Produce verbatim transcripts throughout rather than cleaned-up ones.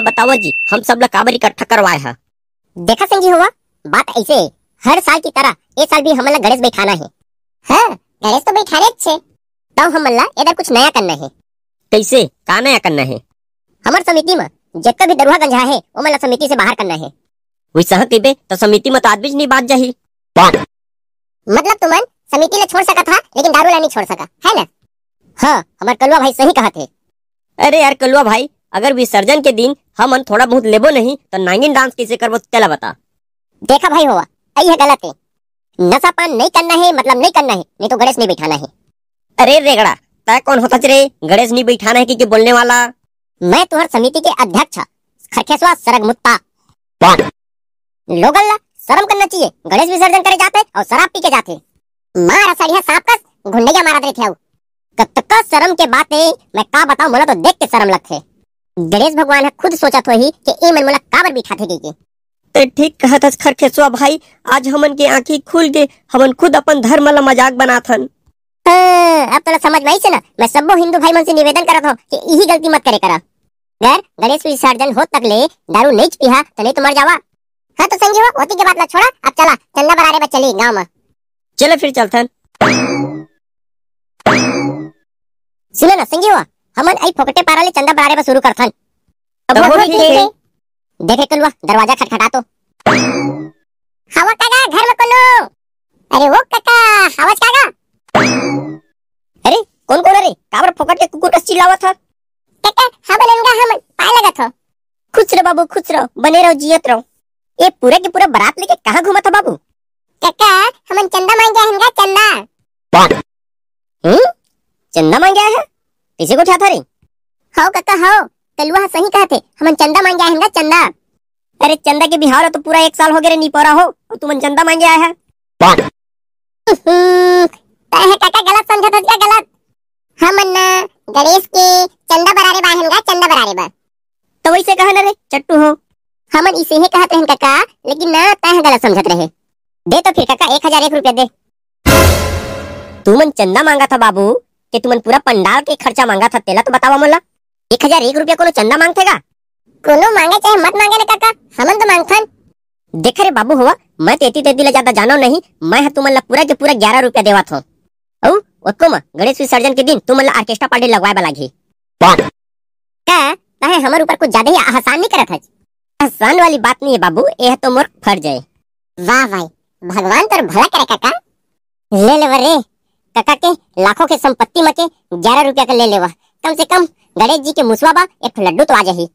हाँ बताओ जी, हम सब लोग काबर इकट्ठा करवाए हैं। देखा सिंह जी, हुआ बात ऐसे हर साल की तरह ये साल भी हमला गणेश बैठाना है। हाँ गणेश तो बैठाने छे, तो हमला इधर कुछ नया करना है। कैसे का नया करना है? हमार समिति में जितना भी दरुहा गंजा है वो मतलब समिति से बाहर करना है। वैसा कहबे तो समिति में तो आदमी नहीं बात जाही, मतलब तुमन समिति ने छोड़ सका था लेकिन दारू नहीं छोड़ सका है ना। हाँ हमारे कलवा भाई सही कहा थे। अरे यार कलवा भाई, अगर विसर्जन के दिन हमन थोड़ा बहुत लेबो नहीं तो नांगिन डांस कैसे करबो चला बता। देखा भाई हुआ यही गलत है, नशा पान नहीं करना है मतलब नहीं करना है, नहीं तो गणेश नहीं बैठाना है। अरे रेगड़ा तय कौन होता रे, गणेश नहीं बैठाना है कि बोलने वाला? मैं तुम्हार समिति के अध्यक्ष खरखेसवा सरगमुत्ता। लोगन ला शर्म करना चाहिए, गणेश विसर्जन करे जाते और शराब पी के जाते। मारा सड़िया सांप कस घुंडैया मारा रे थेऊ। तब शर्म के बात है, मैं का बताऊं मोला तो देख के शर्म लगथे। गणेश भगवान है खुद सोचा थो ही कि ए मन मोला काबर बिठाथे गई। ते ठीक कहतस खरखेसवा भाई, आज हमन के आंखी खुल गए, हमन खुद अपन धर्म ला मजाक बनाथन। अब तोला समझ में आई से ना, मैं सबो हिंदू भाई मन से निवेदन करत हूं कि यही गलती मत करे करा। अगर गणेश विसर्जन हो तक ले दारू नहीं पीहा त नहीं तो मर जावा। हाँ तो संगी वो होती के बात ना छोड़ा, अब चला चंदा बरारे में चली गाँव में। चलो फिर चलतन। सुनो ना संगी वो, हमन आई फोकटे पारा ले चंदा बरारे में शुरू करथन। अब वो ठीक है। देखे कलवा दरवाजा खटखटा तो। हवा काका घर में कोलो। अरे वो काका हवा काका। अरे कौन कौन रे काबर फोकट के कुकुर कस चिल्लावत ह? काका हमन अंगा हमन पाए लगत ह। खुश रहो बाबू, खुश रहो, बने रहो, जियत रहो। ये पूरे के पूरे बरात लेके कहाँ घूमा था बाबू? काका हमन चंदा मांग गया है, चंदा। हम्म चंदा मांग गया है, किसे को उठाता रे? हाओ काका हाओ, कलवा सही कहते, हमन चंदा मांग गया है, चंदा। अरे चंदा के बिहार तो पूरा एक साल हो गया रे नहीं पड़ा हो और तुमन चंदा मांग गया है। तहे काका गलत समझत हस, क्या गलत? हमन ना गणेश के चंदा बरारे बाहेंगा, चंदा बरारे बा। तो वैसे कहना रे चट्टू हो, हमन इसे ही कहते हैं काका, लेकिन ना तह गलत समझत रहे। दे तो फिर काका एक हजार एक रुपया दे। तुमन चंदा मांगा था बाबू कि तुमन पूरा पंडाल के खर्चा मांगा था, तेला तो बतावा मोला। एक हजार एक रुपया कोनो चंदा मांगतेगा? कोनो मांगे चाहे मत मांगे ना काका, हमन तो मांगथन। देख रे बाबू हुआ, मैं तेती तेती ला ज्यादा जानो नहीं, मैं तुमन ला पूरा के पूरा ग्यारह रुपया देवत हूं। औ ओतको में गणेश विसर्जन के दिन तुमन ला ऑर्केस्ट्रा पार्टी लगवाए वाला घी का तहे हमर ऊपर कुछ ज्यादा ही आसान नहीं करत है। आसान वाली बात नहीं है बाबू, यह तो मोर फर्ज है। वाह भाई, भगवान तोर भला करे काका। ले ले रे काका के लाखों के संपत्ति में के ग्यारह रुपया का ले लेवा, कम से कम गणेश जी के मुसवाबा एक लड्डू तो आ जाही।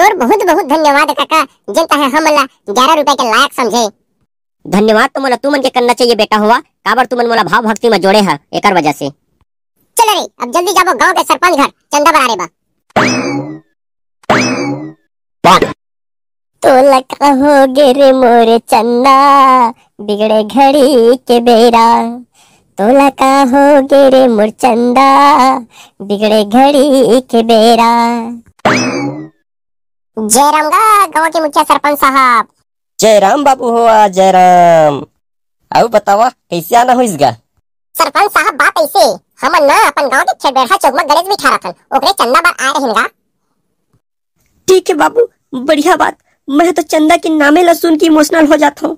तोर बहुत बहुत धन्यवाद काका, जिन तहे हमला ग्यारह रुपया के लायक समझे। धन्यवाद तो मोला तुमन के करना चाहिए बेटा हुआ, काबर तुमन मोला भाव भक्ति में जोड़े है, एकर वजह से। चल रे अब जल्दी जाबो गांव के सरपंच घर, चंदा बरारे बा। तो लका हो गे रे मोरे चंदा बिगड़े घड़ी के बेरा, तो लका हो गे रे मोर चंदा बिगड़े घड़ी के बेरा। जय राम गा गाँव के मुखिया सरपंच साहब। जय राम बाबू हुआ, जय राम। आओ बतावा कैसे आना हो इसका? सरपंच साहब बात ऐसे, हमन ना अपन गांव के छेड़बेड़ा चौक में गणेश बिठा रखन, ओकरे चंदा बार आ रहेगा। ठीक है बाबू, बढ़िया बात। मैं तो चंदा के नामे ला सुन के इमोशनल हो जाता हूँ।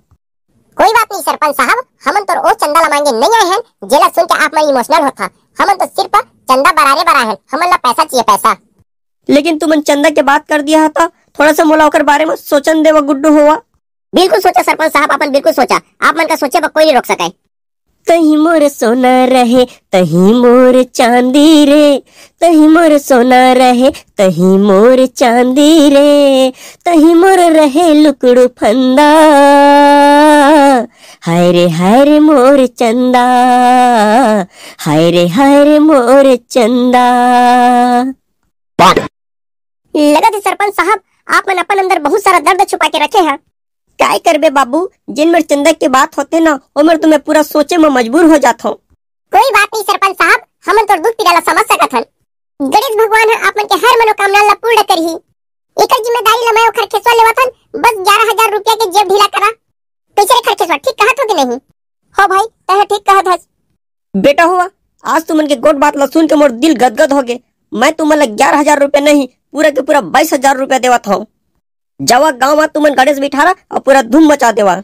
कोई बात नहीं सरपंच साहब, हमन तो ओ चंदा ला मांगे नहीं आए हैं, जेला सुन के आप में इमोशनल होता। हमन तो सिर्फ चंदा बरारे बरा है, हमन ला पैसा चाहिए पैसा। लेकिन तुमन चंदा के बात कर दिया था, थोड़ा सा मोला ओकर बारे में सोचन देवा गुड्डू हुआ। बिल्कुल सोचा सरपंच साहब, आपन बिल्कुल सोचा, आप मन का सोचे पर कोई नहीं रोक सके। तही मोर सोना रहे तही मोर चांदी रे, तही मोर सोना रहे तही मोर चांदी रे, तही मोर रहे लुकड़ू फंदा, हाय रे हाय रे मोर चंदा, हाय रे हाय रे मोर चंदा। लगा थे सरपंच साहब आप मन अपन अंदर बहुत सारा दर्द छुपा के रखे हैं। काय करबे बाबू, जिन मेर चंदा के बात होते ना उमर तो मैं पूरा सोचे में मजबूर हो जाता हूँ। कोई बात नहीं सरपंच साहब, हमन तो दूध पिलाला समझ सकत हन। गणेश भगवान आपन के हर मनोकामना ला पूर्ण करही, एकर जिम्मेदारी ला मैं ओखर खरखेसवा लेवतन। बस ग्यारह हजार रुपया के जेब ढीला करा। कैसे खरखेसवा ठीक कहत हो कि नहीं? हो भाई तहे ठीक कहत हस। बेटा हुआ आज तुमन के गोट बात ला सुन के मोर दिल गदगद हो गए। मैं तुमन ला ग्यारह हजार रुपया नहीं पूरा के पूरा बाईस हजार रूपया देवत हो। जावा गाँव में तुमन गणेश बिठारा और पूरा धूम मचा देवा।